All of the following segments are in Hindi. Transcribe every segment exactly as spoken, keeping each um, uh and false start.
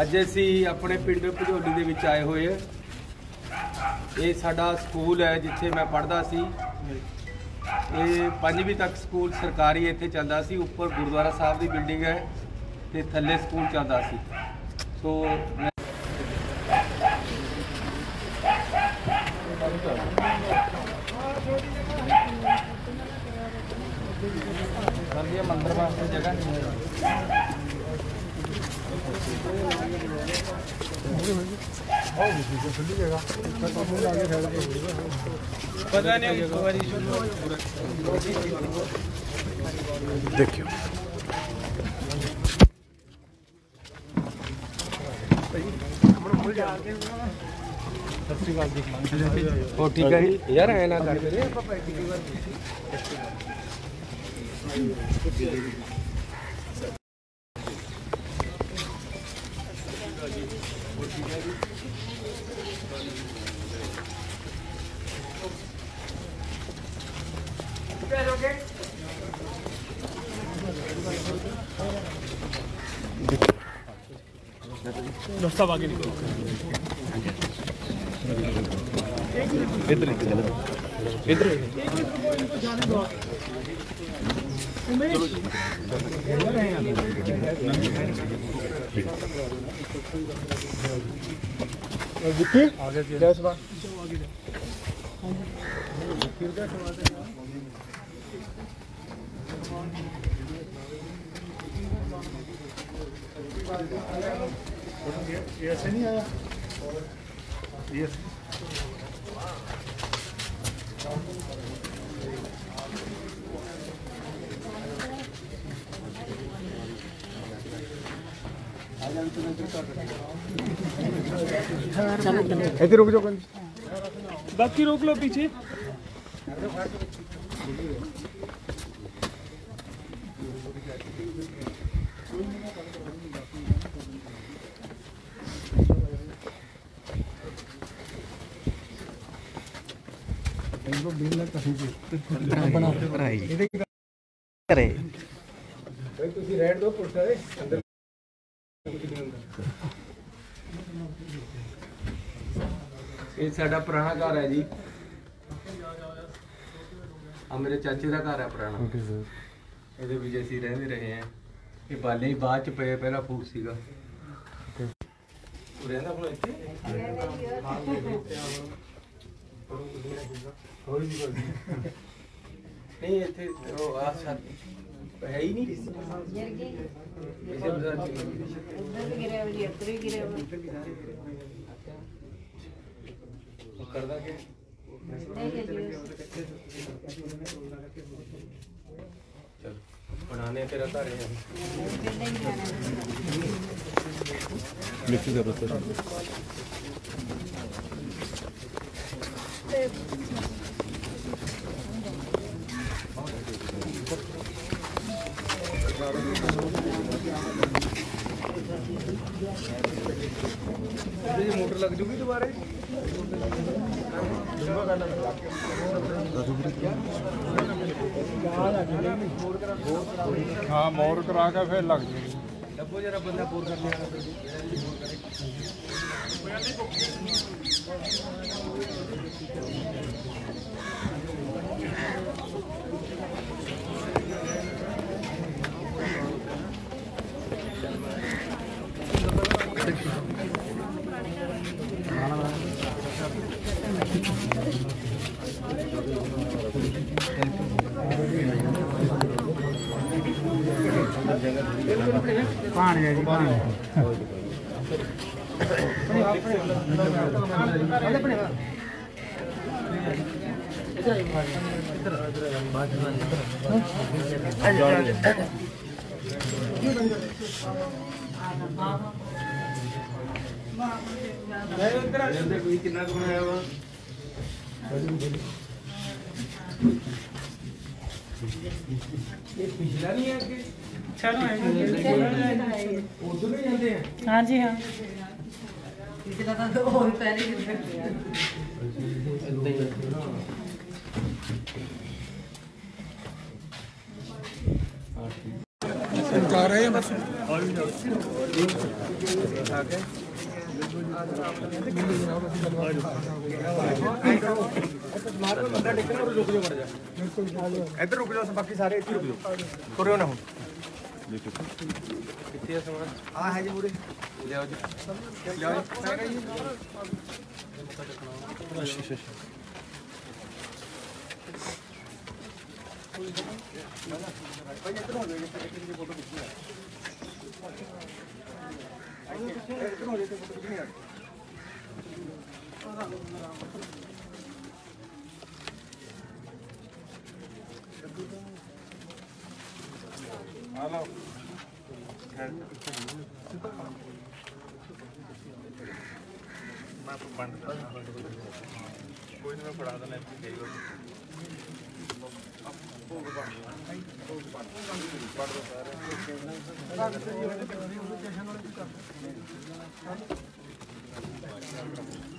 ਅੱਜ ਅਸੀਂ ਆਪਣੇ ਪਿੰਡ ਭਜੋਲੀ ਦੇ ਵਿੱਚ ਆਏ ਹੋਏ ਹਾਂ। ਇਹ ਸਾਡਾ ਸਕੂਲ ਹੈ ਜਿੱਥੇ ਮੈਂ ਪੜ੍ਹਦਾ ਸੀ। ਇਹ ਪੰਜਵੀਂ ਤੱਕ ਸਕੂਲ ਸਰਕਾਰੀ ਇੱਥੇ ਚੱਲਦਾ ਸੀ। ਉੱਪਰ ਗੁਰਦੁਆਰਾ ਸਾਹਿਬ ਦੀ ਬਿਲਡਿੰਗ ਹੈ ਤੇ ਥੱਲੇ ਸਕੂਲ ਚੱਲਦਾ ਸੀ। ਸੋ मंदिर वास्ते जगह नहीं है। देखियो वो ठीक है यार, है ना दोस्तों आगे निकलो इधर इधर ऐसे नहीं आया रोक जो बाकी रोक लो पीछे। दो ਇਹ ਸਾਡਾ ਪੁਰਾਣਾ ਘਰ ਹੈ ਜੀ। ਆ ਮੇਰੇ ਚਾਚੇ ਦਾ ਘਰ ਹੈ ਪੁਰਾਣਾ। Okay sir. ਇਹਦੇ ਵਿੱਚ ਅਸੀਂ ਰਹਿੰਦੇ ਰਹੇ ਹਾਂ। ਇਹ ਬਾਲੇ ਹੀ ਬਾਅਦ ਚ ਪਏ, ਪਹਿਲਾਂ ਫੂਟ ਸੀਗਾ। ਓਕੇ। ਉਹ ਰਹਿੰਦਾ ਹੁਣ ਇੱਥੇ? ਨਹੀਂ ਇੱਥੇ ਉਹ ਆ ਸਾਡੀ है ही नहीं। उधर भी गिरे हुए, इधर भी गिरे हुए। करदा के चल बनाने तेरा घर है। मिक्स कर दो मोटर लग जूगी दोबारा। हाँ मोर करा के फिर लग जूगी। डब्बो जरा बंदा बोर कर लिया। पानी है जी पानी। कितना बनाया हुआ ये पिछला नहीं है कि अच्छा ना है उधर भी जाते हैं। हां जी हां पिछला था तो और पहले ही निकल गया। आठ खा रहे हैं बस। इधर रुक जाओ, बाकी सारे इधर रुक जाओ, करो ना। कितनी है सामान? हाँ है जी पूरे। ले आओ जी, ले आओ। हेलो मैं तो बंद कर रहा हूं, कोई नहीं पढ़ा था ना इसकी गई। अब वो बात है, वो बात पढ़ दो सारे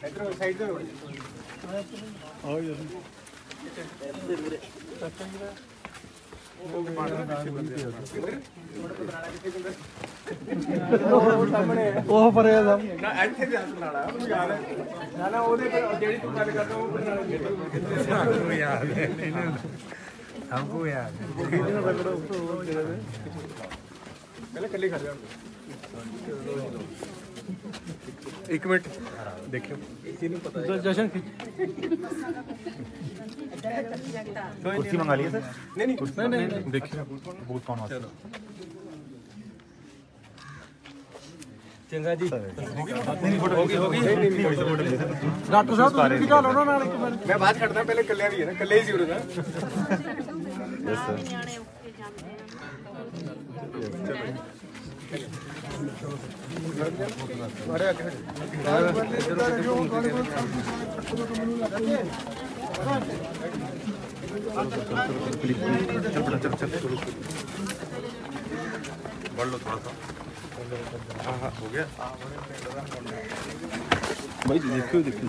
हेडरो साइड में। और ये ਉਹ ਪਰੇ ਆ ਸਾਹਿਬ ਨਾ ਇੱਥੇ ਤੇ ਹਸਲਾੜਾ ਉਹ ਯਾਰ ਨਾ ਨਾ ਉਹਦੇ ਜਿਹੜੀ ਤੂੰ ਗੱਲ ਕਰਦਾ ਉਹ ਬਣਾ ਯਾਰ ਨਹੀਂ ਨਹੀਂ ਹਮਕੋ ਯਾਰ ਕਿਹਨੇ ਬਗੜਾ ਉਸ ਤੋਂ ਉਹ ਤੇਰੇ ਪਹਿਲੇ ਕੱਲੇ ਖਾ ਲਿਆ एक मिनट देखियो जशन कुर्सी मंगा लिया सर। नहीं नहीं कुर्सी नहीं, देखिए बहुत कौन आता चंगा जी होगी होगी। डॉक्टर साहब ਤੁਸੀਂ ਕੀ ਹਾਲ ਹੋ ਨਾ? ਮੈਂ ਬਾਤ ਕਰਦਾ ਪਹਿਲੇ ਕੱਲਿਆ ਵੀ ਹੈ ਨਾ, ਕੱਲੇ ਹੀ ਸੀ ਉਹਦਾ। ਯਸ ਸਰ ਨਿਆਣੇ ਉੱਕੇ ਜਾਂਦੇ ਆ। अरे अकेले बढ़ लो थोड़ा सा। हाँ हाँ हो गया भाई, देखो देखो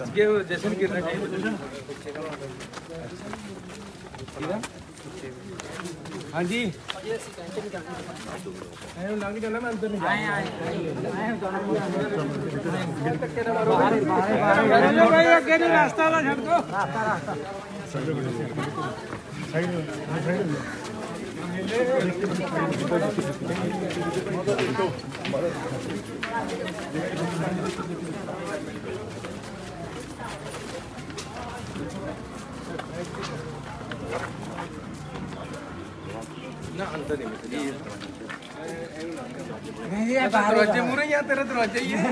आज के जैसे गिरना चाहिए। हाँ जी लग जाना मैं अंदर नहीं रास्ता ना छड़ दो ना अंदर नहीं नहीं ये बाहर दरवाजे मुरे या तेरा दरवाजा ही है।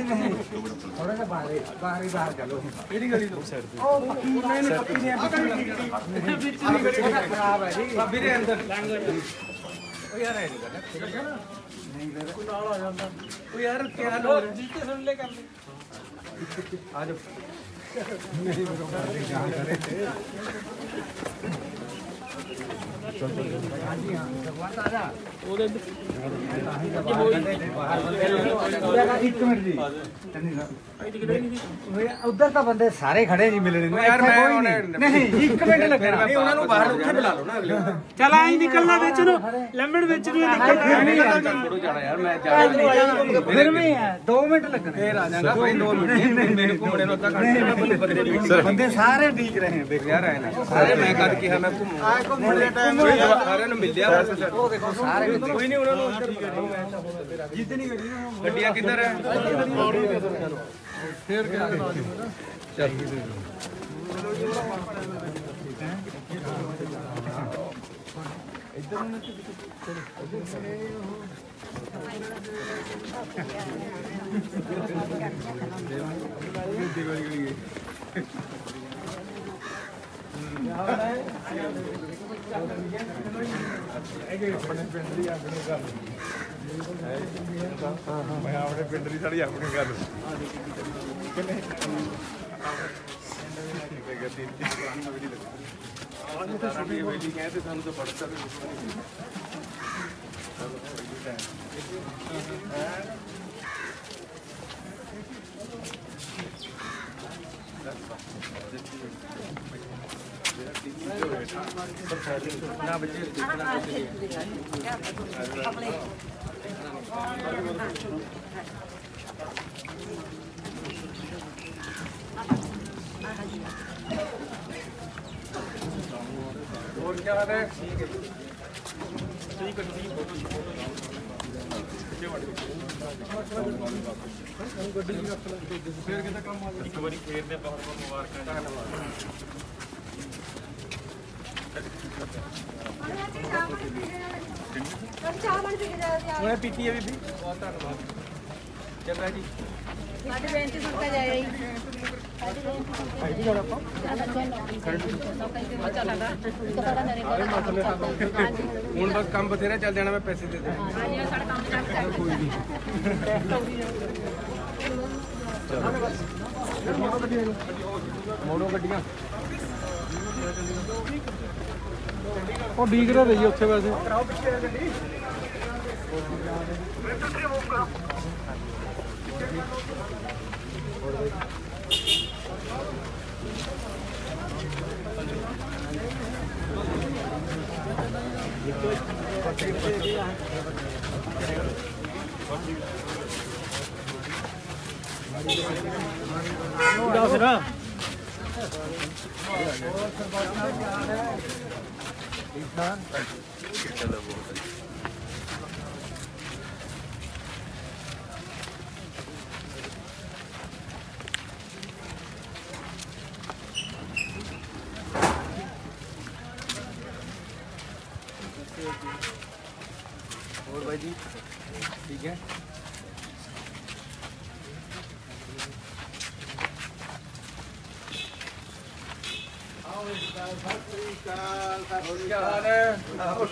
थोड़ा सा बाहर बाहर बाहर चलो मेरी गली तो सर नहीं नहीं पक्की नहीं है, बीच में गली खराब है। ठीक है अब मेरे अंदर ओ यार है निकल ठीक है ना नहीं मेरे को नाल आ जाता। ओ यार क्या लोग जीते सुन ले कर ले आ जाओ मेरी बकवास। उधर तो बंदे सारे खड़े जी मिलने नहीं एक मिनट लगना चल आई निकलना बेच लो लंबड़ बेच दो मिनट लगना बंदे सारे ठीक रहे। गड्डियां किधर है? फिर क्या और क्या है ठीक है ठीक है पीती है अभी भी बहुत धन्यवाद चल रहा है जी हूँ बस कम बथेरा चल देना मैं पैसे दे मोड़ो गड्डियां बीक रही उ दस ना और भाई जी ठीक है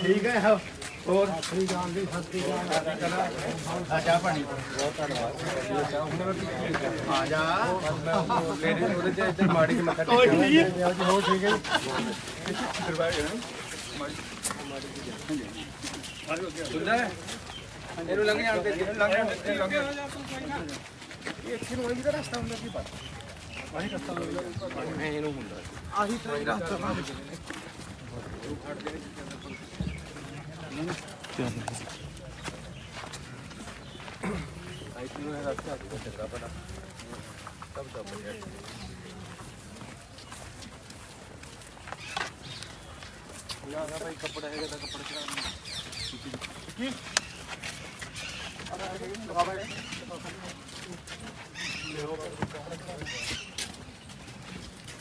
ठीक है और पानी बहुत धन्यवाद वही रास्ता मैं ये नो मुंडा आही रास्ता आई तीनों है रास्ता अच्छा चल रहा बना सब सब बढ़िया ना ना भाई कपड़ा है क्या कपड़ा चला अरे अरे बाबा ले हो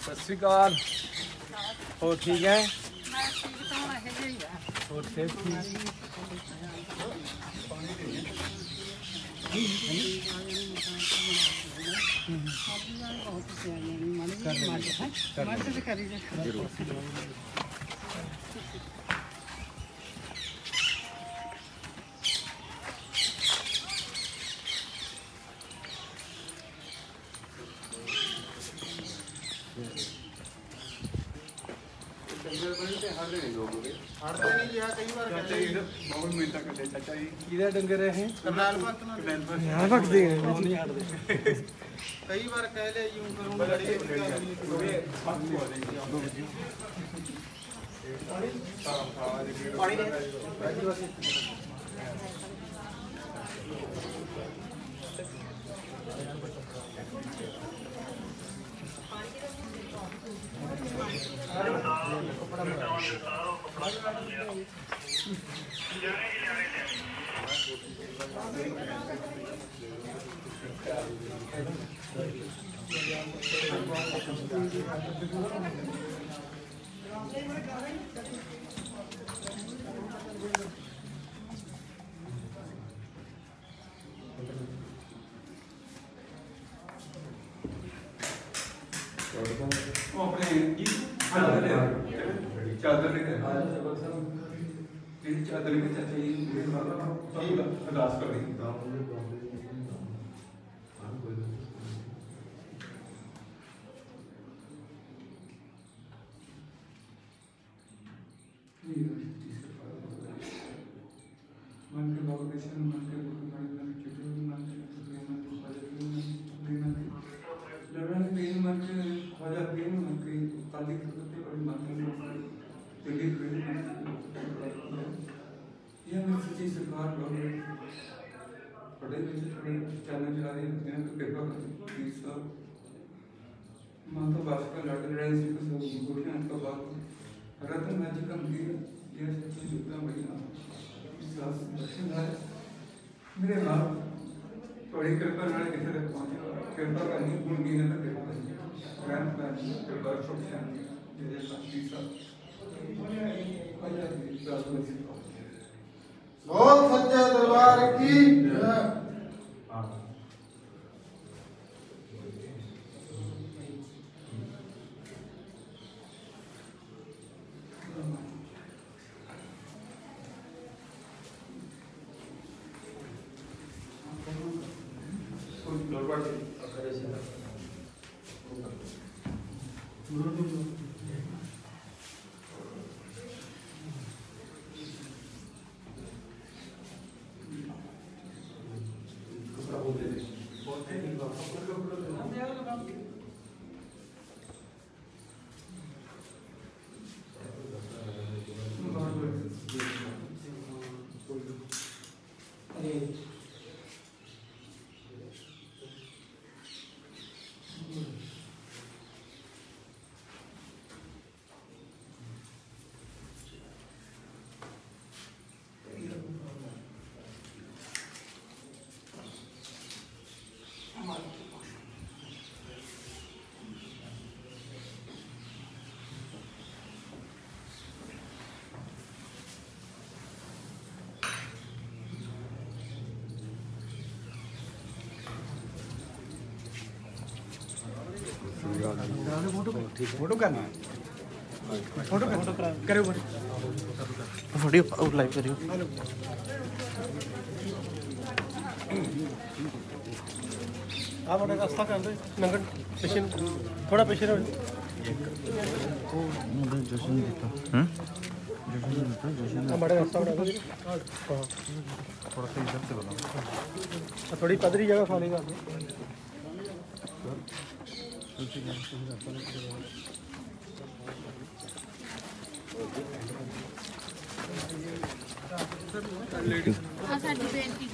सत श्रीकाल और ठीक है और सेफ किधर डंगर हैं यहाँ रख दे कई बार कह ले यूं करूं चादर में चाचा ये ठीक है अरदास कर दी मन के भाव के शरण मन के गुरु मन के चित्र मन के प्रेम मन के फल के मन के प्रेम मन के लवन प्रेम मन के फल के मन के ताली करते बड़ी मात्रा में ये हमें सच्ची सरकार लोग पढ़े बच्चे थोड़े चैनल चला रहे हैं तो पेपर करते सब माता भाषा लड़के राइज जी को सब बोलते हैं उनका बात रतन मैजिक कंपनी ये सच्ची जुटना बढ़िया विश्वास दर्शन है मेरे बाप थोड़ी कृपा नारे किसे तक पहुँचे कृपा का नहीं गुण नहीं है ना कृपा ग्रैंड पैन कृपा छोटे हैं ये सब बोल सच्चे दरबार की फोटो करना है फोटो फोटो करो फोटो और लाइव करियो आप बड़ा रास्ता कर दो नंगन पेशेंट थोड़ा पेशेंट हो मुझे जशन देता हूं जशन देता जशन हम बड़ा रास्ता बना दो थोड़ा सा इधर से बनाओ थोड़ी पदरी जगह फालेगा तो ठीक है तो हम अपन के हां सर ट्वेंटी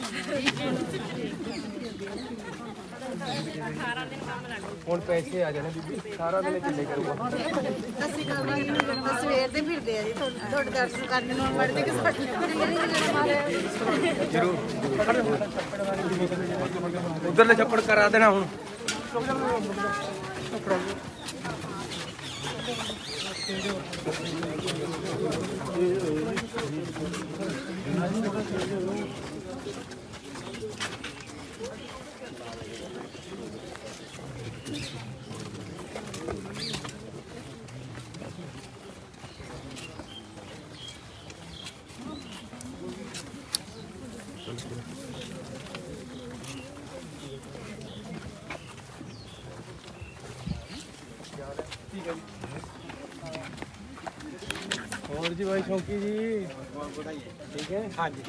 अठारह दिन काम लग फोन पैसे आ जाने दीदी सारा दिन किले करूंगा असली करवा सवेर दे फिरदे आ जी थोड़े दर्शन करने नॉन मरदे के साथ जरूर उधर ले छप्पड़ करा देना हुन और जी भाई शौकी जी ठीक है हाँ जी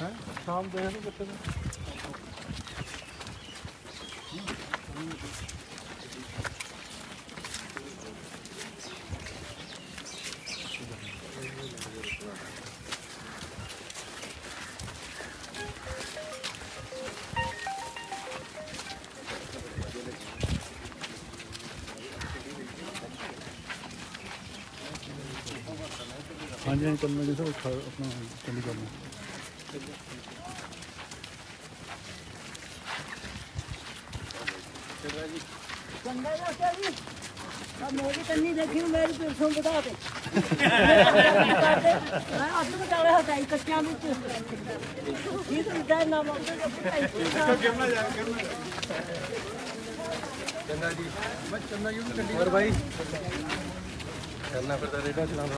हाँ शाम दे कितने ऑनलाइन करना जैसे उठा अपना चली करना गंगा जाता जी अब मेरी कन्नी देखी मेरी पिरसों बता दे मैं अब तो बता रहा था इकट्ठा में ये तो इधर ना मतलब इसको करना जा करना गंगा जी मत चंदा यूं कर और भाई करना पड़ता रेडा चलाना।